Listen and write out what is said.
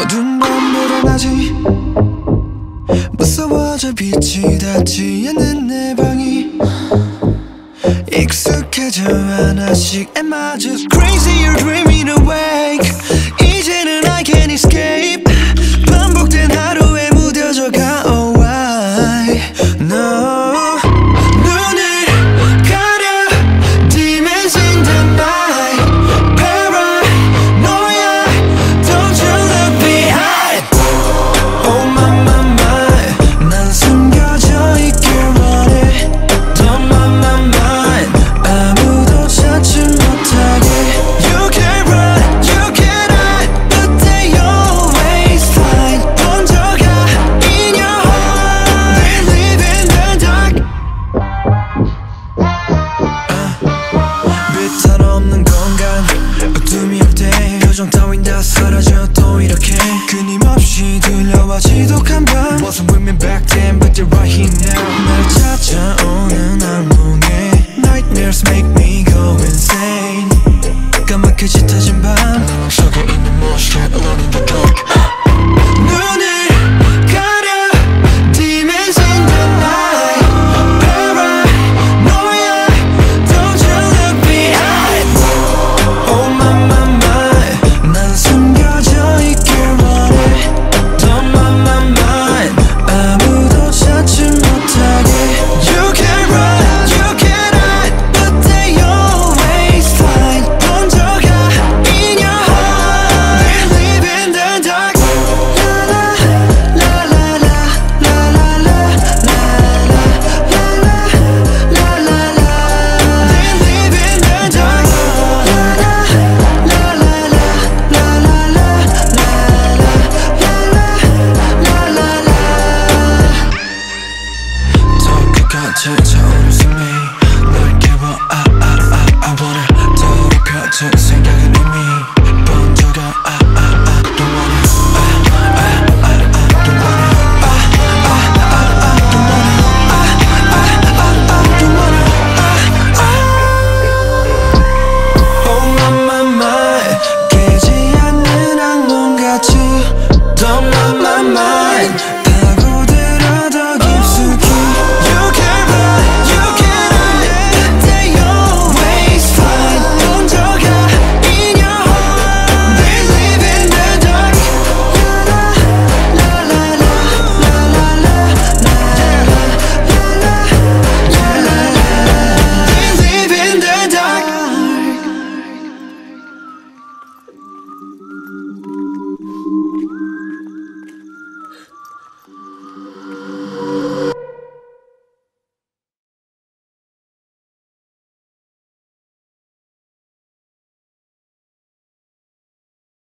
어두운 밤보다 낮이 무서워져 빛이 닿지 않는 내 방이 익숙해져 하나씩 Am I just crazy or dreaming awake 이제는 I can't escape 반복된 하루에 무뎌져가 Oh why no 지독한 밤 Wasn't with me back then but you're right here now 날 찾아오는 악몽에 Nightmares make me go insane 까맣게 짙어진 밤 속에 있는 monster alone in the dark Don't mind my mind